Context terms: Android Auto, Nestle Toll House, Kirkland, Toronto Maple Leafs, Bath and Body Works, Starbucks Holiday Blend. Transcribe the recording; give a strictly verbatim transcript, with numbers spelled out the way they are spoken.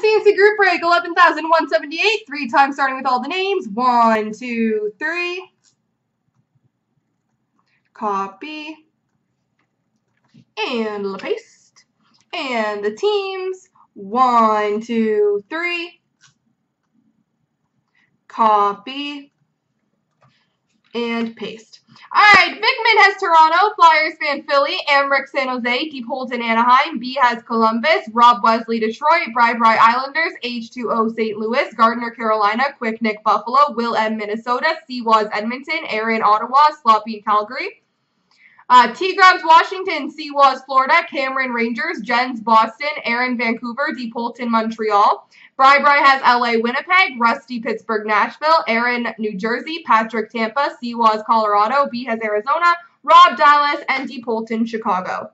C N C group break, eleven thousand one hundred seventy-eight. Three times starting with all the names. One, two, three. Copy. And paste. And the teams. One, two, three. Copy. And paste. Alright, Vickman has Toronto, Flyers fan Philly, Amrick San Jose, Deep Holton Anaheim, B has Columbus, Rob Wesley Detroit, Bri Bri Islanders, H two O Saint Louis, Gardner Carolina, Quick Nick Buffalo, Will M Minnesota, C was Edmonton, Aaron Ottawa, Sloppy Calgary, uh, T Grubs Washington, C was Florida, Cameron Rangers, Jens Boston, Aaron Vancouver, Deep Holton Montreal, Bri Bri has L A Winnipeg, Rusty Pittsburgh Nashville, Aaron New Jersey, Patrick Tampa, C was Colorado, B has Arizona, Rob Dallas, and Deep Holton Chicago.